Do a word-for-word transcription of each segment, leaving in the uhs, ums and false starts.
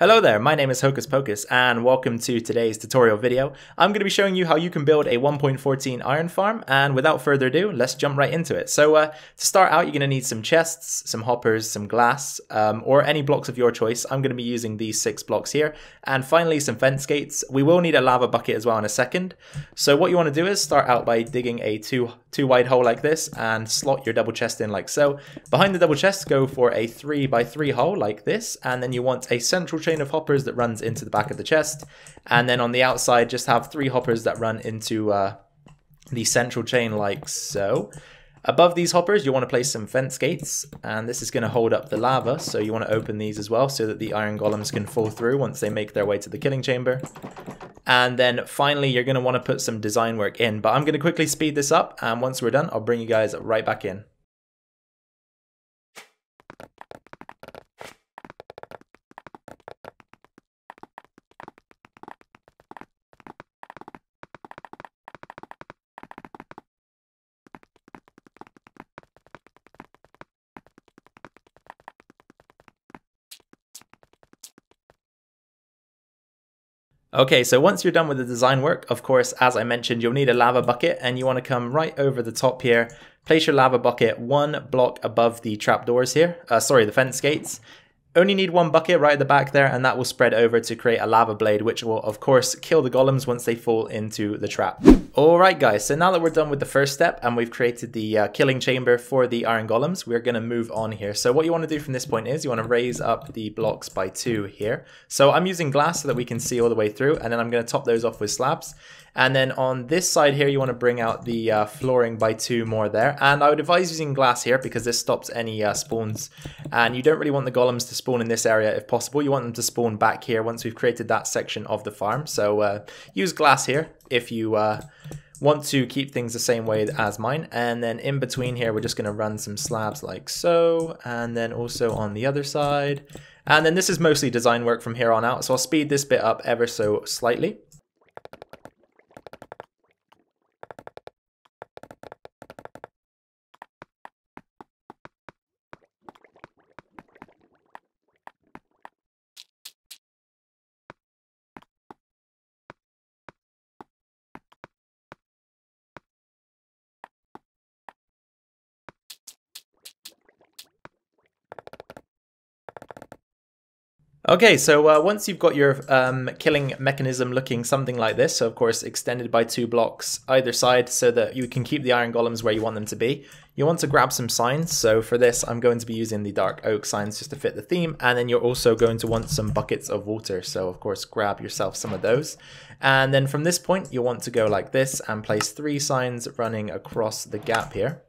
Hello there, my name is Hocus Pocus and welcome to today's tutorial video. I'm going to be showing you how you can build a one point fourteen iron farm, and without further ado, let's jump right into it. So uh, to start out, you're going to need some chests, some hoppers, some glass, um, or any blocks of your choice. I'm going to be using these six blocks here. And finally, some fence gates. We will need a lava bucket as well in a second. So what you want to do is start out by digging a two, two wide hole like this and slot your double chest in like so. Behind the double chest, go for a three by three hole like this, and then you want a central chest of hoppers that runs into the back of the chest, and then on the outside just have three hoppers that run into uh, the central chain like so. Above these hoppers you want to place some fence gates, and this is going to hold up the lava, so you want to open these as well so that the iron golems can fall through once they make their way to the killing chamber. And then finally you're going to want to put some design work in, but I'm going to quickly speed this up, and once we're done I'll bring you guys right back in. Okay, so once you're done with the design work, of course, as I mentioned, you'll need a lava bucket, and you want to come right over the top here, place your lava bucket one block above the trapdoors here, uh, sorry, the fence gates. Only need one bucket right at the back there, and that will spread over to create a lava blade, which will, of course, kill the golems once they fall into the trap. Alright guys, so now that we're done with the first step and we've created the uh, killing chamber for the iron golems, we're going to move on here. So what you want to do from this point is you want to raise up the blocks by two here. So I'm using glass so that we can see all the way through, and then I'm going to top those off with slabs. And then on this side here you want to bring out the uh, flooring by two more there. And I would advise using glass here because this stops any uh, spawns. And you don't really want the golems to spawn in this area if possible. You want them to spawn back here once we've created that section of the farm. So uh, use glass here if you uh, want to keep things the same way as mine. And then in between here we're just going to run some slabs like so, and then also on the other side. And then this is mostly design work from here on out, so I'll speed this bit up ever so slightly. Okay, so uh, once you've got your um, killing mechanism looking something like this, so of course extended by two blocks either side so that you can keep the iron golems where you want them to be, you want to grab some signs. So for this I'm going to be using the dark oak signs just to fit the theme, and then you're also going to want some buckets of water, so of course grab yourself some of those. And then from this point you'll want to go like this and place three signs running across the gap here.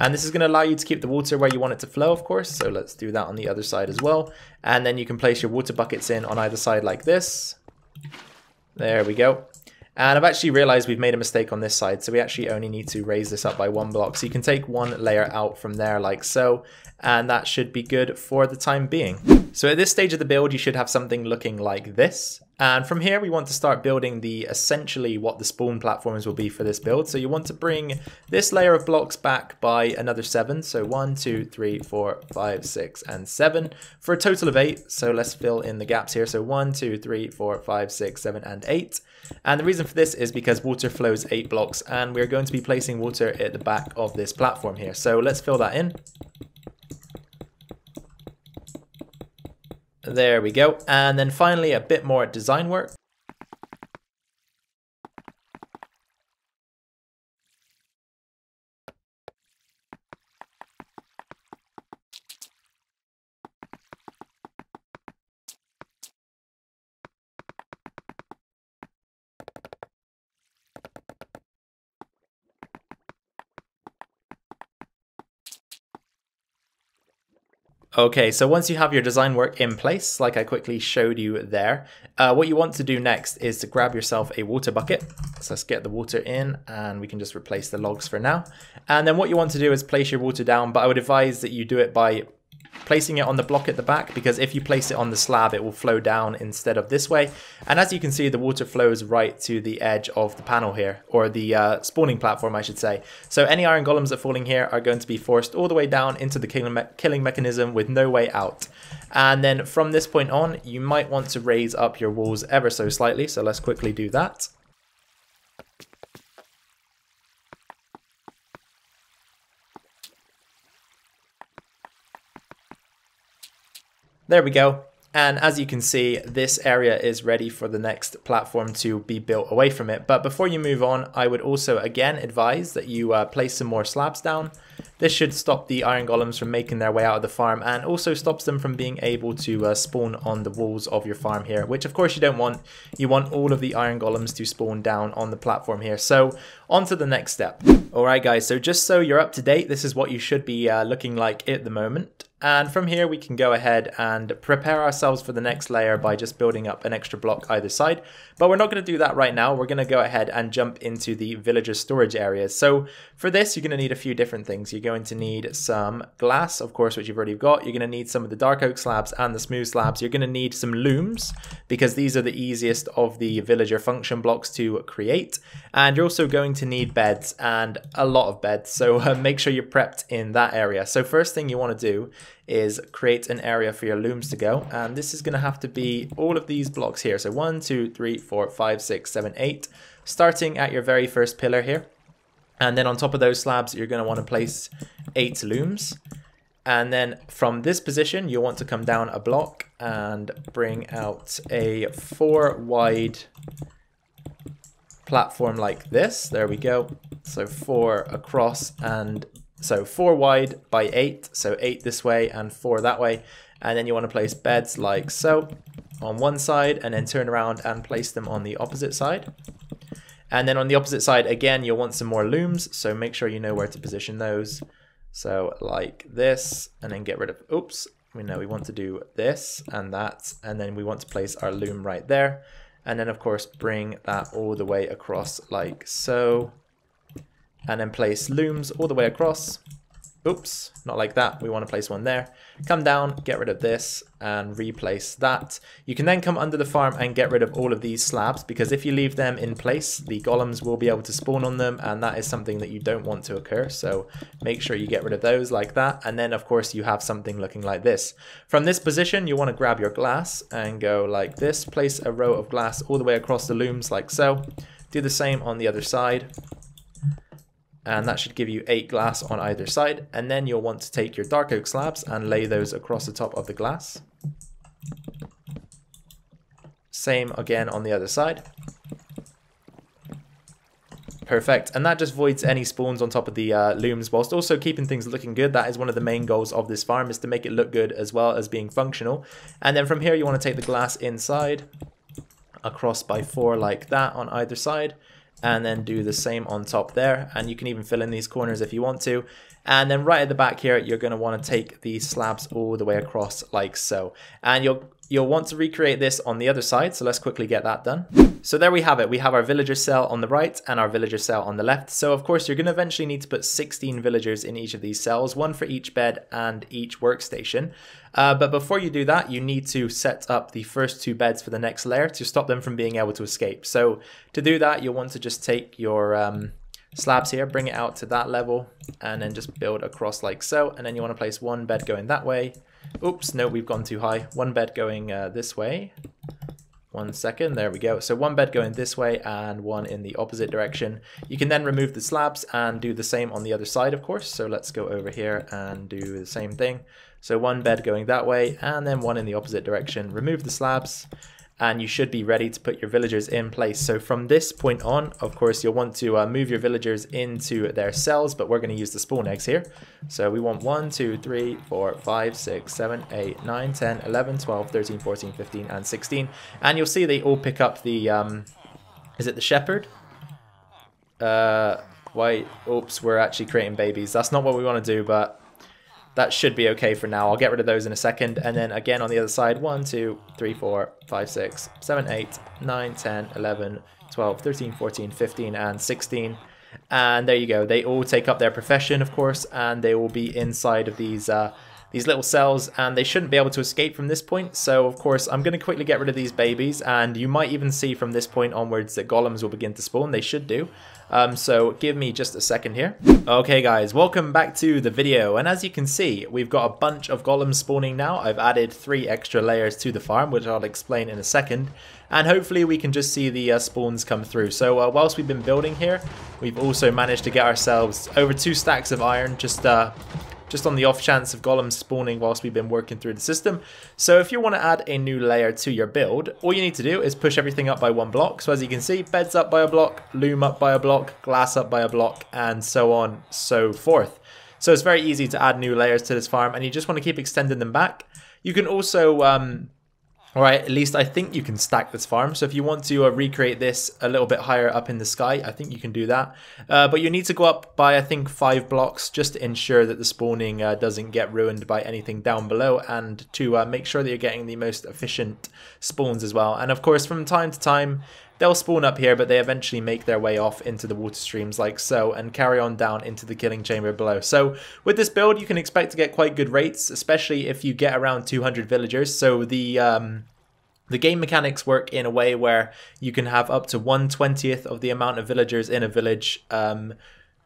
And this is going to allow you to keep the water where you want it to flow, of course, so let's do that on the other side as well. And then you can place your water buckets in on either side like this. There we go. And I've actually realized we've made a mistake on this side, so we actually only need to raise this up by one block. So you can take one layer out from there like so, and that should be good for the time being. So at this stage of the build, you should have something looking like this. And from here, we want to start building the essentially what the spawn platforms will be for this build. So you want to bring this layer of blocks back by another seven. So one, two, three, four, five, six, and seven for a total of eight. So let's fill in the gaps here. So one, two, three, four, five, six, seven, and eight. And the reason for this is because water flows eight blocks, and we're going to be placing water at the back of this platform here. So let's fill that in. There we go. And then finally a bit more design work. Okay, so once you have your design work in place, like I quickly showed you there, uh, what you want to do next is to grab yourself a water bucket. So let's get the water in, and we can just replace the logs for now. And then what you want to do is place your water down, but I would advise that you do it by placing it on the block at the back, because if you place it on the slab it will flow down instead of this way. And as you can see, the water flows right to the edge of the panel here, or the uh, spawning platform I should say. So any iron golems that fall in here are going to be forced all the way down into the killing, me killing mechanism with no way out. And then from this point on you might want to raise up your walls ever so slightly, so let's quickly do that. There we go. And as you can see, this area is ready for the next platform to be built away from it. But before you move on, I would also again advise that you uh, place some more slabs down. This should stop the iron golems from making their way out of the farm, and also stops them from being able to uh, spawn on the walls of your farm here, which of course you don't want. You want all of the iron golems to spawn down on the platform here. So on to the next step. Alright guys, so just so you're up to date, this is what you should be uh, looking like at the moment. And from here we can go ahead and prepare ourselves for the next layer by just building up an extra block either side. But we're not going to do that right now. We're going to go ahead and jump into the villager storage areas. So for this you're going to need a few different things. You're going to need some glass, of course, which you've already got. You're going to need some of the dark oak slabs and the smooth slabs. You're going to need some looms, because these are the easiest of the villager function blocks to create. And you're also going to need beds, and a lot of beds, so uh, make sure you're prepped in that area. So first thing you want to do is create an area for your looms to go, and this is going to have to be all of these blocks here. So one, two, three, four, five, six, seven, eight, starting at your very first pillar here. And then on top of those slabs you're going to want to place eight looms. And then from this position you'll want to come down a block and bring out a four wide platform like this. There we go. So four across, and so four wide by eight, so eight this way and four that way. And then you want to place beds like so on one side, and then turn around and place them on the opposite side. And then on the opposite side again you'll want some more looms, so make sure you know where to position those. So like this, and then get rid of, oops, we know we want to do this and that, and then we want to place our loom right there. And then of course bring that all the way across like so, and then place looms all the way across. Oops, not like that, we want to place one there. Come down, get rid of this, and replace that. You can then come under the farm and get rid of all of these slabs, because if you leave them in place, the golems will be able to spawn on them, and that is something that you don't want to occur, so make sure you get rid of those like that. And then of course you have something looking like this. From this position you want to grab your glass and go like this, place a row of glass all the way across the looms like so. Do the same on the other side. And that should give you eight glass on either side. And then you'll want to take your dark oak slabs and lay those across the top of the glass. Same again on the other side. Perfect, and that just voids any spawns on top of the uh, looms, whilst also keeping things looking good. That is one of the main goals of this farm, is to make it look good as well as being functional. And then from here you want to take the glass inside, across by four like that on either side. And then do the same on top there, and you can even fill in these corners if you want to. And then right at the back here you're going to want to take these slabs all the way across like so, and you'll you'll want to recreate this on the other side, so let's quickly get that done. So there we have it. We have our villager cell on the right and our villager cell on the left. So of course you're going to eventually need to put sixteen villagers in each of these cells, one for each bed and each workstation. Uh, but before you do that you need to set up the first two beds for the next layer to stop them from being able to escape. So to do that you'll want to just take your um, slabs here, bring it out to that level, and then just build across like so. And then you want to place one bed going that way. Oops, no, we've gone too high. One bed going uh, this way. One second, there we go. So one bed going this way and one in the opposite direction. You can then remove the slabs and do the same on the other side, of course. So let's go over here and do the same thing. So one bed going that way and then one in the opposite direction. Remove the slabs, and you should be ready to put your villagers in place. So from this point on, of course, you'll want to uh, move your villagers into their cells, but we're going to use the spawn eggs here. So we want one, two, three, four, five, six, seven, eight, nine, ten, eleven, twelve, thirteen, fourteen, fifteen, and sixteen. And you'll see they all pick up the, um, is it the shepherd? Uh, why, oops, we're actually creating babies. That's not what we want to do, but that should be okay for now. I'll get rid of those in a second. And then again on the other side, one, two, three, four, five, six, seven, eight, nine, ten, eleven, twelve, thirteen, fourteen, fifteen, and sixteen. And there you go. They all take up their profession, of course, and they will be inside of these uh, these little cells, and they shouldn't be able to escape from this point. So of course I'm going to quickly get rid of these babies, and you might even see from this point onwards that golems will begin to spawn. They should do. Um, so give me just a second here. Okay guys, welcome back to the video, and as you can see we've got a bunch of golems spawning now. I've added three extra layers to the farm, which I'll explain in a second, and hopefully we can just see the uh, spawns come through. So uh, whilst we've been building here, we've also managed to get ourselves over two stacks of iron, just uh, just on the off chance of golems spawning whilst we've been working through the system. So if you want to add a new layer to your build, all you need to do is push everything up by one block. So as you can see, beds up by a block, loom up by a block, glass up by a block, and so on so forth. So it's very easy to add new layers to this farm, and you just want to keep extending them back. You can also, um, all right, at least I think you can stack this farm. So if you want to uh, recreate this a little bit higher up in the sky, I think you can do that. Uh, but you need to go up by, I think, five blocks just to ensure that the spawning uh, doesn't get ruined by anything down below, and to uh, make sure that you're getting the most efficient spawns as well. And of course, from time to time, they'll spawn up here, but they eventually make their way off into the water streams like so, and carry on down into the killing chamber below. So with this build, you can expect to get quite good rates, especially if you get around two hundred villagers. So the um, the game mechanics work in a way where you can have up to one twentieth of the amount of villagers in a village. Um,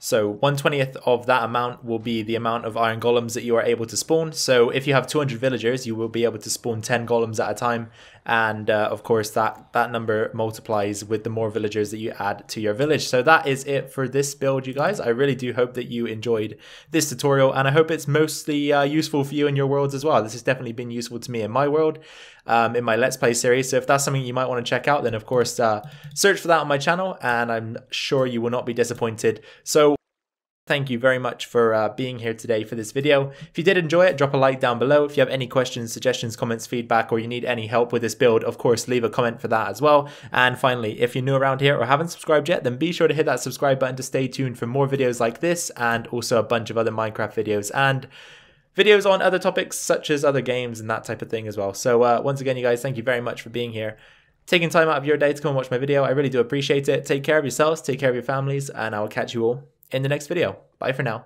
so one twentieth of that amount will be the amount of iron golems that you are able to spawn. So if you have two hundred villagers, you will be able to spawn ten golems at a time, and uh, of course that that number multiplies with the more villagers that you add to your village. So that is it for this build, you guys. I really do hope that you enjoyed this tutorial, and I hope it's mostly uh, useful for you in your worlds as well. This has definitely been useful to me in my world, um, in my Let's Play series. So if that's something you might want to check out, then of course uh, search for that on my channel, and I'm sure you will not be disappointed. So thank you very much for uh, being here today for this video. If you did enjoy it, drop a like down below. If you have any questions, suggestions, comments, feedback, or you need any help with this build, of course, leave a comment for that as well. And finally, if you're new around here or haven't subscribed yet, then be sure to hit that subscribe button to stay tuned for more videos like this, and also a bunch of other Minecraft videos and videos on other topics such as other games and that type of thing as well. So uh, once again, you guys, thank you very much for being here, taking time out of your day to come and watch my video. I really do appreciate it. Take care of yourselves, take care of your families, and I will catch you all in the next video. Bye for now.